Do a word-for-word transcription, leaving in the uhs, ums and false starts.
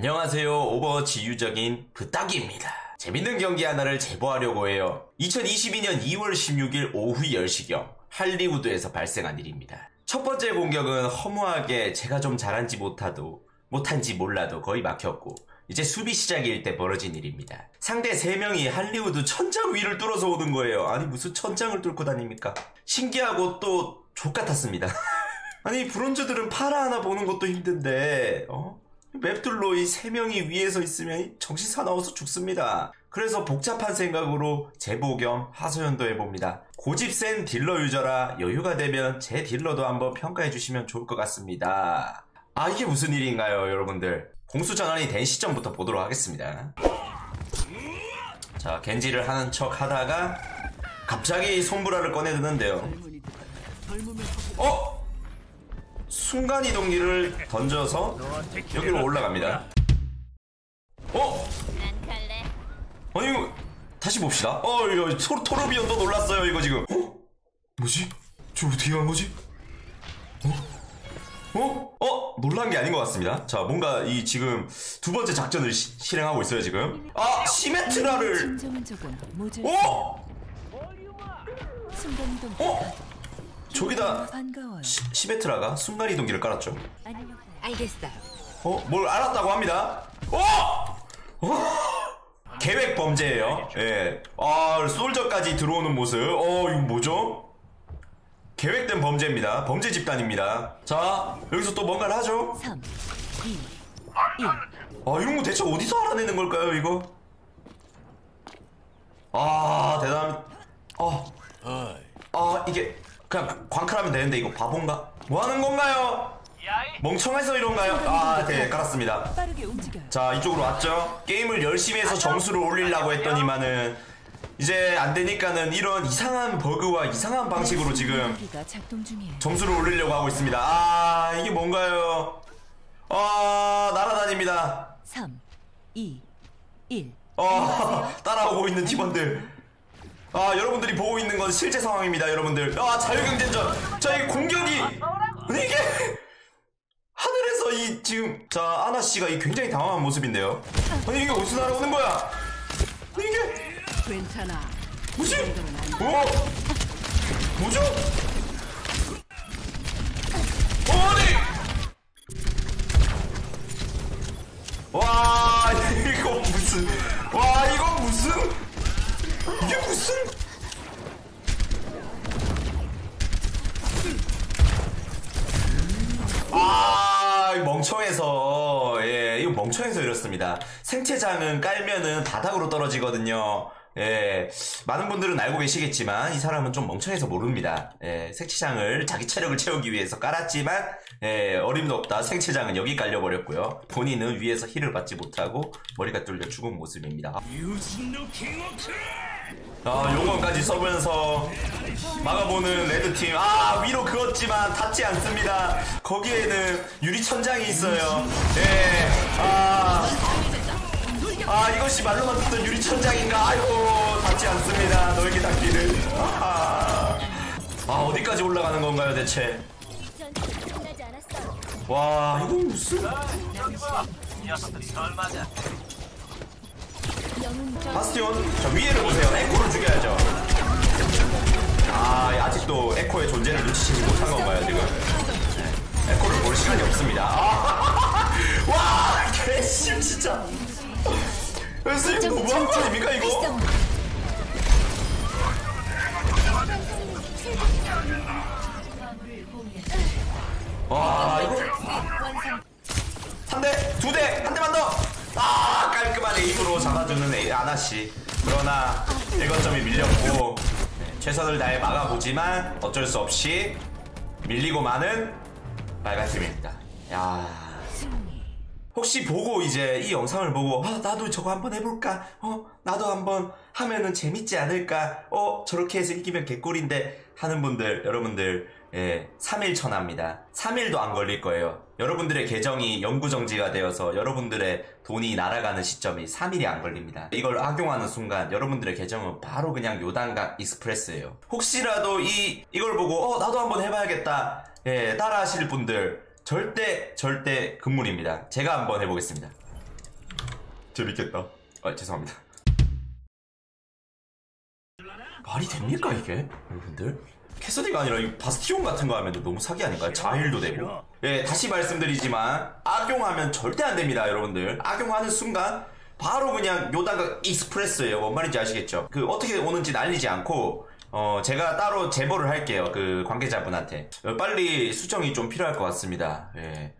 안녕하세요, 오버워치 유저인 부딱이입니다. 재밌는 경기 하나를 제보하려고 해요. 이천이십이년 이월 십육일 오후 열 시경 할리우드에서 발생한 일입니다. 첫 번째 공격은 허무하게 제가 좀 잘한지 못하도 못한지 몰라도 거의 막혔고 이제 수비 시작일 때 벌어진 일입니다. 상대 세 명이 할리우드 천장 위를 뚫어서 오는 거예요. 아니 무슨 천장을 뚫고 다닙니까? 신기하고 또 족같았습니다. 아니 브론즈들은 파라 하나 보는 것도 힘든데 어? 맵둘로이 세 명이 위에서 있으면 정신 사나워서 죽습니다. 그래서 복잡한 생각으로 제보 겸 하소연도 해봅니다. 고집 센 딜러 유저라 여유가 되면 제 딜러도 한번 평가해주시면 좋을 것 같습니다. 아 이게 무슨 일인가요 여러분들. 공수 전환이 된 시점부터 보도록 하겠습니다. 자 겐지를 하는 척 하다가 갑자기 손브라를 꺼내드는데요. 어? 순간이동기를 던져서 여기로 올라갑니다. 어? 아니 이거 다시 봅시다. 어 이거 토르비언도 놀랐어요 이거 지금. 어? 뭐지? 저 어떻게 간 거지? 어? 어? 어? 놀란 게 아닌 것 같습니다. 자, 뭔가 이 지금 두 번째 작전을 시, 실행하고 있어요, 지금. 아! 시메트라를! 어? 어? 저기다 시, 시메트라가 순간이동기를 깔았죠. 어? 뭘 알았다고 합니다. 어? 어? 계획 범죄예요. 예. 아, 솔저까지 들어오는 모습. 어, 이거 뭐죠? 계획된 범죄입니다. 범죄 집단입니다. 자, 여기서 또 뭔가를 하죠? 삼, 이, 일. 아, 이런 거 대체 어디서 알아내는 걸까요, 이거? 아, 대단합니다. 아, 아 이게 그냥 광클하면 되는데 이거 바본가? 뭐 하는 건가요? 멍청해서 이런가요? 아, 네, 깔았습니다. 자, 이쪽으로 왔죠? 게임을 열심히 해서 점수를 올리려고 했더니만은 이제 안되니까는 이런 이상한 버그와 이상한 방식으로 지금 점수를 올리려고 하고 있습니다. 아 이게 뭔가요. 아 날아다닙니다. 삼, 이, 일. 아 따라오고 있는 팀원들. 아 여러분들이 보고 있는 건 실제 상황입니다 여러분들. 아 자유경쟁전. 자 이게 공격이 이게 하늘에서 이 지금 자 아나씨가 이 굉장히 당황한 모습인데요. 아니 이게 어디서 날아오는 거야 이게. 괜찮아. 뭐지? 오! 뭐죠? 어디? 와, 이거 무슨. 와, 이거 무슨. 이게 무슨. 아, 멍청해서. 예, 이거 멍청해서 이렇습니다. 생체장은 깔면은 바닥으로 떨어지거든요. 예, 많은 분들은 알고 계시겠지만 이 사람은 좀 멍청해서 모릅니다. 예, 생체장을 자기 체력을 채우기 위해서 깔았지만 예, 어림도 없다. 생체장은 여기 깔려버렸고요. 본인은 위에서 힐을 받지 못하고 머리가 뚫려 죽은 모습입니다. 아, 용건까지 써면서 막아보는 레드팀. 아, 위로 그었지만 닿지 않습니다. 거기에는 유리 천장이 있어요. 예, 아... 아 이것이 말로만 듣던 유리천장인가. 아이고 닿지 않습니다. 넓게 닿기를. 아, 아 어디까지 올라가는 건가요 대체. 와 이거 무슨 바스티온. 자 위에를 보세요. 에코를 죽여야죠. 아 아직도 에코의 존재를 눈치채지 못한 건가요 지금. 에코를 볼 시간이 없습니다. 아, 와 개심 진짜. 선생님 너무한 거 아닙니까 이거? 와 이거 한 대, 두 대, 한 대만 더! 아 깔끔한 에임으로 잡아주는 아나씨. 그러나 일 거점이 밀렸고 네, 최선을 다해 막아보지만 어쩔 수 없이 밀리고 마는 빨간팀입니다. 야. 혹시 보고 이제 이 영상을 보고 아 나도 저거 한번 해볼까? 어 나도 한번 하면은 재밌지 않을까? 어 저렇게 해서 이기면 개꿀인데 하는 분들 여러분들 예 삼 일 천합니다. 삼 일도 안 걸릴 거예요. 여러분들의 계정이 영구정지가 되어서 여러분들의 돈이 날아가는 시점이 삼 일이 안 걸립니다. 이걸 악용하는 순간 여러분들의 계정은 바로 그냥 요단각 익스프레스예요. 혹시라도 이 이걸 보고 어 나도 한번 해봐야겠다 예 따라 하실 분들 절대 절대 금물입니다. 제가 한번 해보겠습니다. 재밌겠다. 아 죄송합니다. 말이 됩니까 이게? 여러분들 캐서디가 아니라 이 바스티온 같은 거 하면 너무 사기 아닌가요? 자힐도 되고. 예, 다시 말씀드리지만 악용하면 절대 안 됩니다 여러분들. 악용하는 순간 바로 그냥 요다가 익스프레스예요. 뭔 말인지 아시겠죠? 그 어떻게 오는지 날리지 않고 어 제가 따로 제보를 할게요. 그 관계자분한테 빨리 수정이 좀 필요할 것 같습니다. 예.